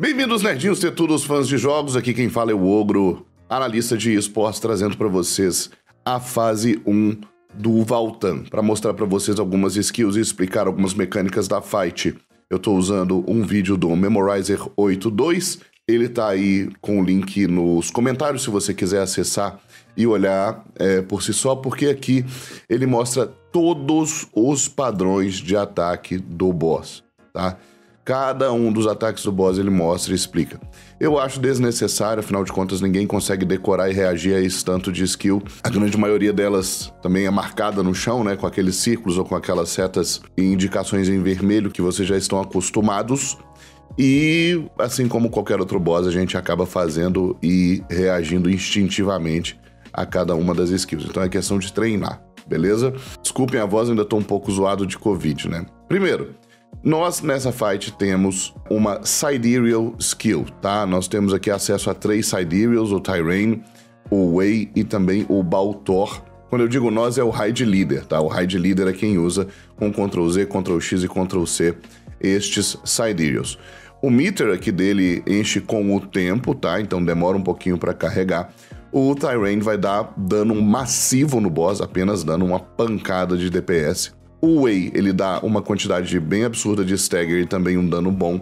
Bem-vindos, nerdinhos, tetudos, fãs de jogos. Aqui quem fala é o Ogro, analista de esportes, trazendo para vocês a fase 1 do Valtan, para mostrar para vocês algumas skills e explicar algumas mecânicas da fight. Eu estou usando um vídeo do Memorizer 8.2, ele tá aí com o link nos comentários, se você quiser acessar e olhar por si só, porque aqui ele mostra todos os padrões de ataque do boss, tá? Cada um dos ataques do boss ele mostra e explica. Eu acho desnecessário, afinal de contas ninguém consegue decorar e reagir a esse tanto de skill. A grande maioria delas também é marcada no chão, né? Com aqueles círculos ou com aquelas setas e indicações em vermelho que vocês já estão acostumados. E assim como qualquer outro boss, a gente acaba fazendo e reagindo instintivamente a cada uma das skills. Então é questão de treinar, beleza? Desculpem a voz, ainda tô um pouco zoado de Covid, né? Primeiro, nós nessa fight temos uma Sidereal skill, tá? Nós temos aqui acesso a 3 Sidereals, o Tyran, o Wei e também o Baltor. Quando eu digo nós, é o Raid Leader, tá? O Raid Leader é quem usa com Ctrl-Z, Ctrl-X e Ctrl-C estes Sidereals. O meter aqui dele enche com o tempo, tá? Então demora um pouquinho para carregar. O Tyran vai dar dano massivo no boss, apenas dando uma pancada de DPS. O Wei, ele dá uma quantidade bem absurda de stagger e também um dano bom.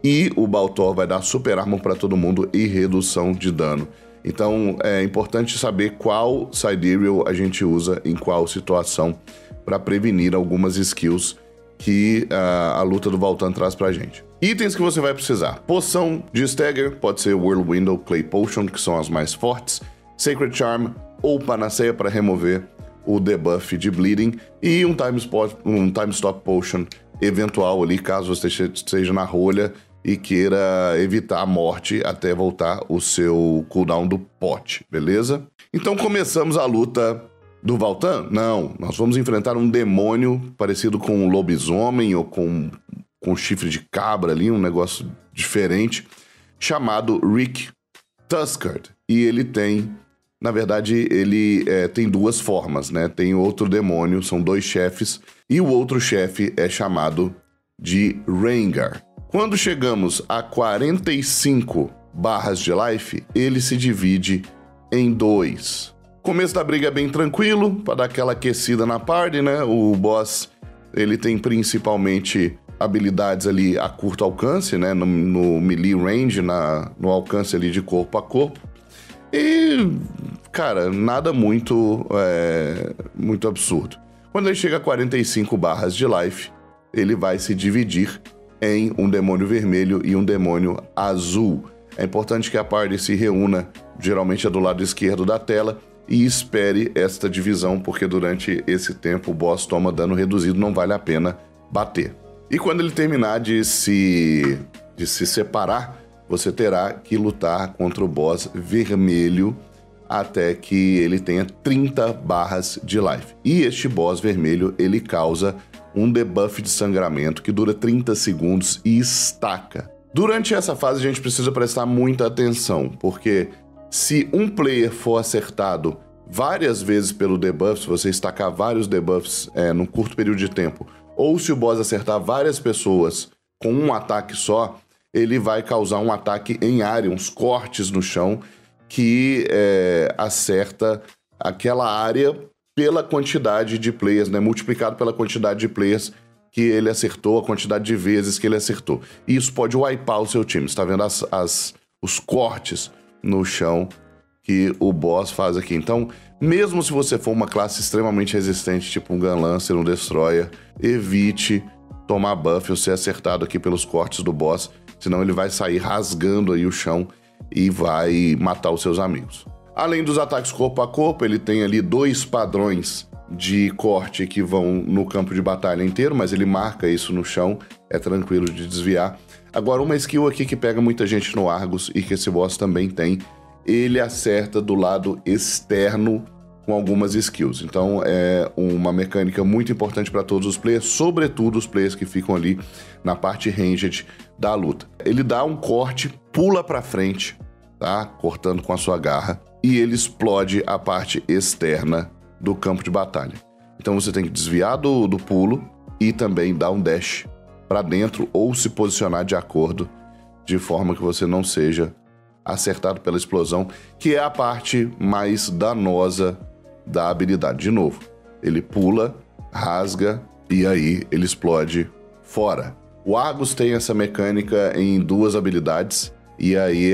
E o Baltor vai dar super armor para todo mundo e redução de dano. Então é importante saber qual Sidereal a gente usa em qual situação para prevenir algumas skills que a luta do Valtan traz pra gente. Itens que você vai precisar: poção de stagger, pode ser Whirlwind ou Clay Potion, que são as mais fortes, Sacred Charm ou Panaceia para remover o debuff de bleeding, e um time stop potion eventual ali, caso você esteja na rolha e queira evitar a morte até voltar o seu cooldown do pote, beleza? Então começamos a luta do Valtan? Não, nós vamos enfrentar um demônio parecido com um lobisomem ou com chifre de cabra ali, um negócio diferente, chamado Rick Tuskard, e ele tem... Na verdade, ele tem duas formas, né? Tem outro demônio, são 2 chefes, e o outro chefe é chamado de Rengar. Quando chegamos a 45 barras de life, ele se divide em 2. O começo da briga é bem tranquilo, para dar aquela aquecida na party, né? O boss, ele tem principalmente habilidades ali a curto alcance, né? No melee range, no alcance ali de corpo a corpo. E, cara, nada muito, muito absurdo. Quando ele chega a 45 barras de life, ele vai se dividir em um demônio vermelho e um demônio azul. É importante que a party se reúna, geralmente é do lado esquerdo da tela, e espere esta divisão, porque durante esse tempo o boss toma dano reduzido, não vale a pena bater. E quando ele terminar de se separar, você terá que lutar contra o boss vermelho até que ele tenha 30 barras de life. E este boss vermelho, ele causa um debuff de sangramento que dura 30 segundos e estaca. Durante essa fase, a gente precisa prestar muita atenção, porque se um player for acertado várias vezes pelo debuff, se você estacar vários debuffs num curto período de tempo, ou se o boss acertar várias pessoas com um ataque só, ele vai causar um ataque em área, uns cortes no chão, que acerta aquela área pela quantidade de players, né? Multiplicado pela quantidade de players que ele acertou, a quantidade de vezes que ele acertou. E isso pode wipear o seu time. Você está vendo os cortes no chão que o boss faz aqui. Então, mesmo se você for uma classe extremamente resistente, tipo um Gun Lancer, um Destroyer, evite tomar buff ou ser acertado aqui pelos cortes do boss, senão ele vai sair rasgando aí o chão e vai matar os seus amigos. Além dos ataques corpo a corpo, ele tem ali 2 padrões de corte que vão no campo de batalha inteiro, mas ele marca isso no chão, é tranquilo de desviar. Agora, uma skill aqui que pega muita gente no Argus e que esse boss também tem, ele acerta do lado externo com algumas skills. Então é uma mecânica muito importante para todos os players, sobretudo os players que ficam ali na parte ranged da luta. Ele dá um corte, pula para frente, tá? Cortando com a sua garra, e ele explode a parte externa do campo de batalha. Então você tem que desviar do pulo e também dar um dash para dentro ou se posicionar de acordo de forma que você não seja acertado pela explosão, que é a parte mais danosa da habilidade. De novo, ele pula, rasga e aí ele explode fora. O Argus tem essa mecânica em duas habilidades e aí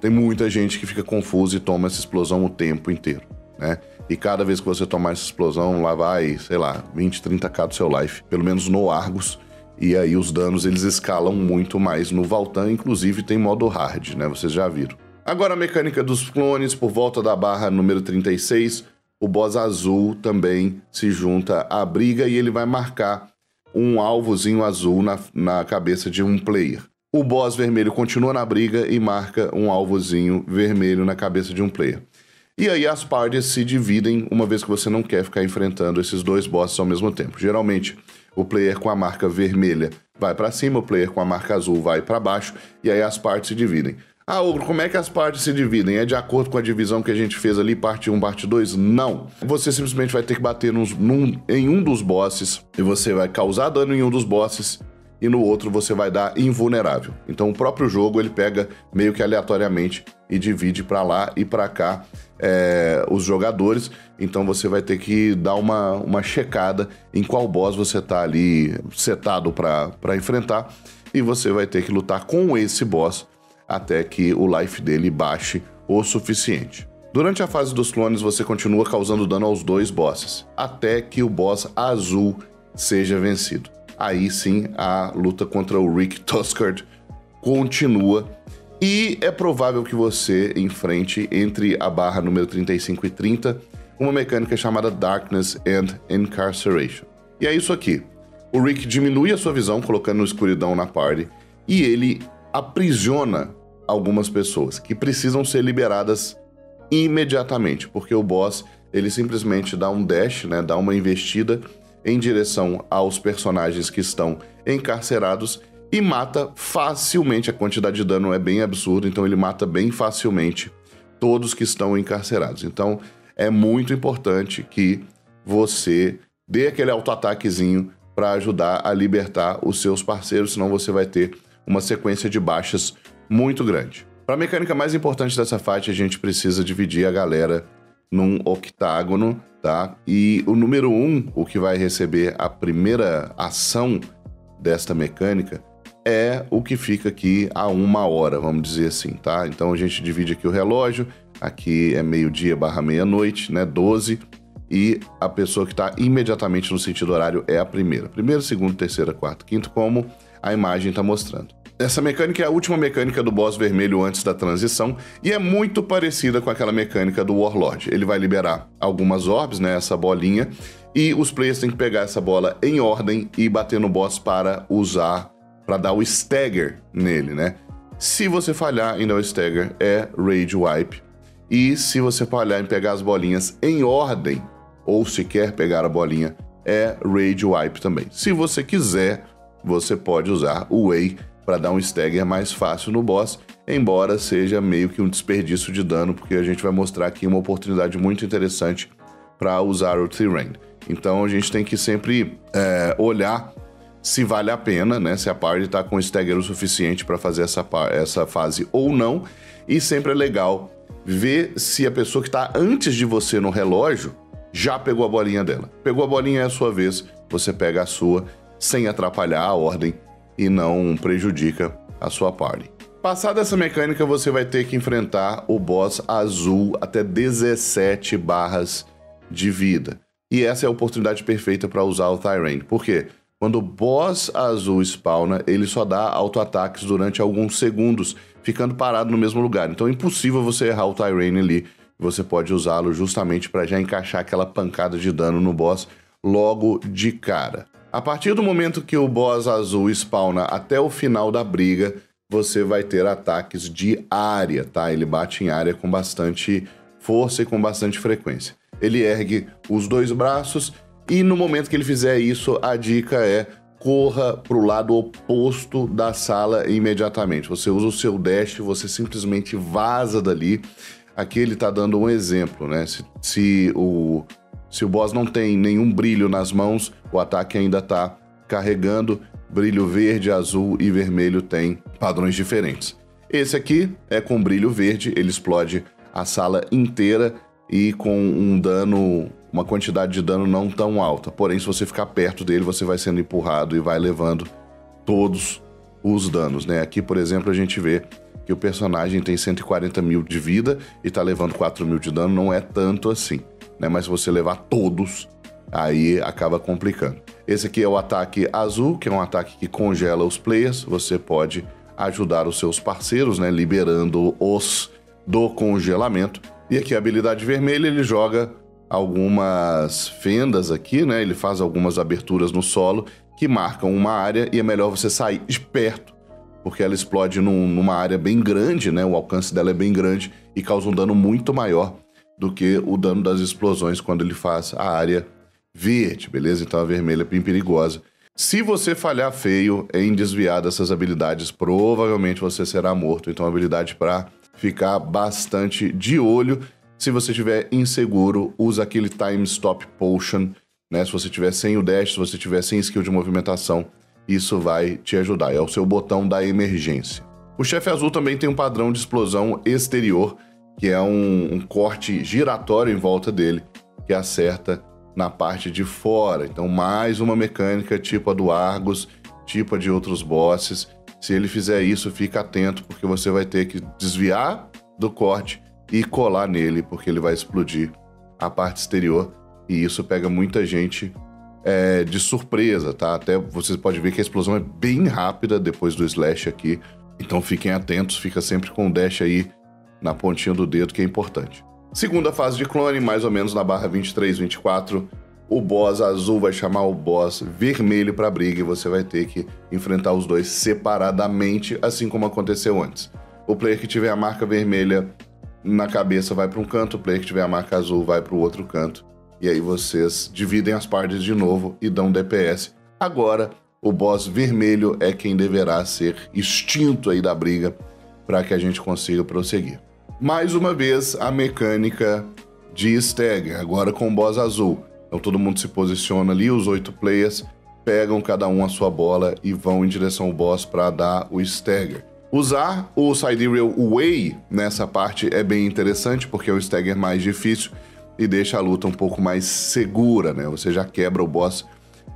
tem muita gente que fica confusa e toma essa explosão o tempo inteiro, né? E cada vez que você tomar essa explosão, lá vai, sei lá, 20, 30k do seu life, pelo menos no Argus. E aí os danos, eles escalam muito mais no Valtan, inclusive tem modo hard, né? Vocês já viram. Agora a mecânica dos clones, por volta da barra número 36, o boss azul também se junta à briga e ele vai marcar um alvozinho azul na cabeça de um player. O boss vermelho continua na briga e marca um alvozinho vermelho na cabeça de um player. E aí as parties se dividem, uma vez que você não quer ficar enfrentando esses dois bosses ao mesmo tempo. Geralmente, o player com a marca vermelha vai para cima, o player com a marca azul vai para baixo, e aí as partes se dividem. Ah, Ogro, como é que as partes se dividem? É de acordo com a divisão que a gente fez ali, parte 1, parte 2? Não. Você simplesmente vai ter que bater em um dos bosses, e você vai causar dano em um dos bosses, e no outro você vai dar invulnerável. Então o próprio jogo ele pega meio que aleatoriamente e divide para lá e para cá os jogadores. Então você vai ter que dar uma checada em qual boss você tá ali setado para enfrentar, e você vai ter que lutar com esse boss até que o life dele baixe o suficiente. Durante a fase dos clones você continua causando dano aos dois bosses, até que o boss azul seja vencido. Aí sim a luta contra o Rick Tuskard continua, e é provável que você enfrente entre a barra número 35 e 30 uma mecânica chamada Darkness and Incarceration. E é isso aqui. O Rick diminui a sua visão, colocando escuridão na party, e ele aprisiona algumas pessoas que precisam ser liberadas imediatamente, porque o boss ele simplesmente dá um dash, né, dá uma investida em direção aos personagens que estão encarcerados e mata facilmente. A quantidade de dano é bem absurda, então ele mata bem facilmente todos que estão encarcerados. Então é muito importante que você dê aquele auto-ataquezinho para ajudar a libertar os seus parceiros, senão você vai ter uma sequência de baixas muito grande. Para a mecânica mais importante dessa fight, a gente precisa dividir a galera num octágono, tá? E o número 1, o que vai receber a primeira ação desta mecânica, é o que fica aqui a 1 hora, vamos dizer assim, tá? Então a gente divide aqui o relógio, aqui é meio-dia/meia-noite, né, 12, e a pessoa que tá imediatamente no sentido horário é a primeira. Primeiro, segundo, terceira, quarta, quinto, como a imagem tá mostrando. Essa mecânica é a última mecânica do boss vermelho antes da transição e é muito parecida com aquela mecânica do Warlord. Ele vai liberar algumas orbes, né, essa bolinha, e os players têm que pegar essa bola em ordem e bater no boss para usar, para dar o stagger nele, né? Se você falhar em dar o stagger, é Rage Wipe, e se você falhar em pegar as bolinhas em ordem, ou sequer pegar a bolinha, é Rage Wipe também. Se você quiser, você pode usar o Wei para dar um stagger mais fácil no boss, embora seja meio que um desperdício de dano, porque a gente vai mostrar aqui uma oportunidade muito interessante para usar o Tyran. Então a gente tem que sempre olhar se vale a pena, né, se a party está com stagger o suficiente para fazer essa fase ou não, e sempre é legal ver se a pessoa que está antes de você no relógio já pegou a bolinha dela. Pegou a bolinha, é a sua vez, você pega a sua sem atrapalhar a ordem e não prejudica a sua party. Passada essa mecânica, você vai ter que enfrentar o boss azul até 17 barras de vida. E essa é a oportunidade perfeita para usar o Tyran, porque quando o boss azul spawna, ele só dá auto-ataques durante alguns segundos, ficando parado no mesmo lugar. Então é impossível você errar o Tyran ali. Você pode usá-lo justamente para já encaixar aquela pancada de dano no boss logo de cara. A partir do momento que o boss azul spawna até o final da briga, você vai ter ataques de área, tá? Ele bate em área com bastante força e com bastante frequência. Ele ergue os dois braços e no momento que ele fizer isso, a dica é: corra para o lado oposto da sala imediatamente. Você usa o seu dash, você simplesmente vaza dali. Aqui ele tá dando um exemplo, né? Se o boss não tem nenhum brilho nas mãos, o ataque ainda está carregando, brilho verde, azul e vermelho tem padrões diferentes. Esse aqui é com brilho verde, ele explode a sala inteira e com um dano, uma quantidade de dano não tão alta. Porém, se você ficar perto dele, você vai sendo empurrado e vai levando todos os danos, né? Aqui, por exemplo, a gente vê que o personagem tem 140 mil de vida e tá levando 4 mil de dano, não é tanto assim, né? Mas se você levar todos, aí acaba complicando. Esse aqui é o ataque azul, que é um ataque que congela os players. Você pode ajudar os seus parceiros, né? Liberando-os do congelamento. E aqui a habilidade vermelha, ele joga algumas fendas aqui, né? Ele faz algumas aberturas no solo que marcam uma área e é melhor você sair de perto, porque ela explode numa área bem grande, né? O alcance dela é bem grande e causa um dano muito maior do que o dano das explosões quando ele faz a área verde, beleza? Então a vermelha é bem perigosa. Se você falhar feio em desviar dessas habilidades, provavelmente você será morto. Então a habilidade para ficar bastante de olho. Se você estiver inseguro, usa aquele Time Stop Potion, né? Se você tiver sem o dash, se você tiver sem skill de movimentação, isso vai te ajudar. É o seu botão da emergência. O chefe azul também tem um padrão de explosão exterior, que é um corte giratório em volta dele, que acerta na parte de fora. Então, mais uma mecânica tipo a do Argus, tipo a de outros bosses. Se ele fizer isso, fica atento, porque você vai ter que desviar do corte e colar nele, porque ele vai explodir a parte exterior. E isso pega muita gente de surpresa, tá? Até vocês podem ver que a explosão é bem rápida depois do slash aqui. Então fiquem atentos, fica sempre com o dash aí na pontinha do dedo, que é importante. Segunda fase de clone, mais ou menos na barra 23, 24, o boss azul vai chamar o boss vermelho para briga e você vai ter que enfrentar os dois separadamente, assim como aconteceu antes. O player que tiver a marca vermelha na cabeça vai para um canto, o player que tiver a marca azul vai para o outro canto. E aí vocês dividem as partes de novo e dão DPS. Agora, o boss vermelho é quem deverá ser extinto aí da briga para que a gente consiga prosseguir. Mais uma vez, a mecânica de stagger, agora com o boss azul. Então todo mundo se posiciona ali, os 8 players pegam cada um a sua bola e vão em direção ao boss para dar o stagger. Usar o Sidereal Wei nessa parte é bem interessante, porque é o stagger mais difícil e deixa a luta um pouco mais segura, né? Você já quebra o boss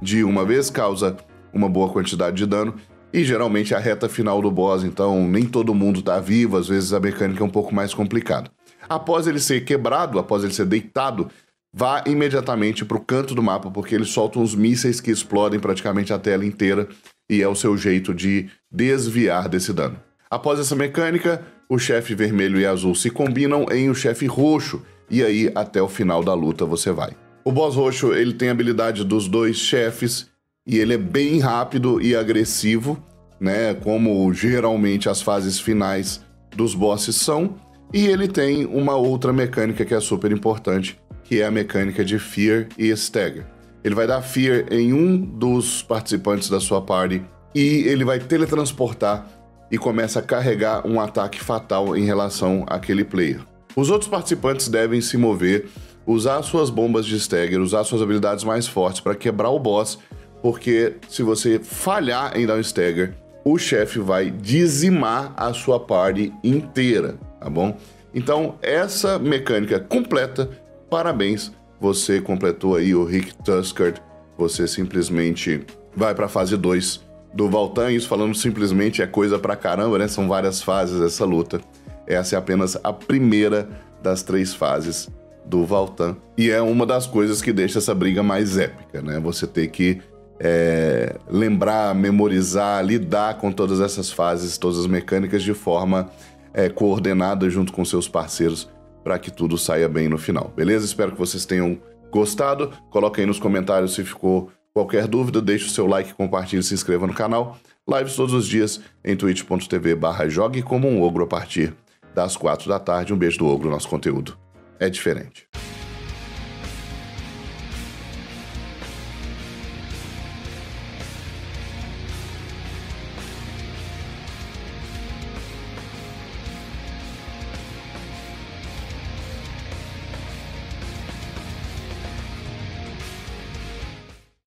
de uma vez, causa uma boa quantidade de dano. E geralmente a reta final do boss, então nem todo mundo tá vivo, às vezes a mecânica é um pouco mais complicada. Após ele ser quebrado, após ele ser deitado, vá imediatamente pro canto do mapa, porque ele solta uns mísseis que explodem praticamente a tela inteira e é o seu jeito de desviar desse dano. Após essa mecânica, o chefe vermelho e azul se combinam em um chefe roxo e aí até o final da luta você vai. O boss roxo, ele tem a habilidade dos dois chefes, e ele é bem rápido e agressivo, né? Como geralmente as fases finais dos bosses são. E ele tem uma outra mecânica que é super importante, que é a mecânica de Fear e Stagger. Ele vai dar Fear em um dos participantes da sua party e ele vai teletransportar e começa a carregar um ataque fatal em relação àquele player. Os outros participantes devem se mover, usar suas bombas de Stagger, usar suas habilidades mais fortes para quebrar o boss, porque se você falhar em dar um stagger, o chefe vai dizimar a sua party inteira, tá bom? Então, essa mecânica completa, parabéns, você completou aí o Rick Tuskard, você simplesmente vai para a fase 2 do Valtan. Isso falando simplesmente é coisa pra caramba, né? São várias fases essa luta. Essa é apenas a primeira das 3 fases do Valtan. E é uma das coisas que deixa essa briga mais épica, né? Você ter que lembrar, memorizar, lidar com todas essas fases, todas as mecânicas de forma coordenada junto com seus parceiros para que tudo saia bem no final, beleza? Espero que vocês tenham gostado. Coloque aí nos comentários se ficou qualquer dúvida, deixe o seu like, compartilhe, se inscreva no canal. Lives todos os dias em twitch.tv/jogue como um ogro a partir das 4 da tarde. Um beijo do ogro, nosso conteúdo é diferente.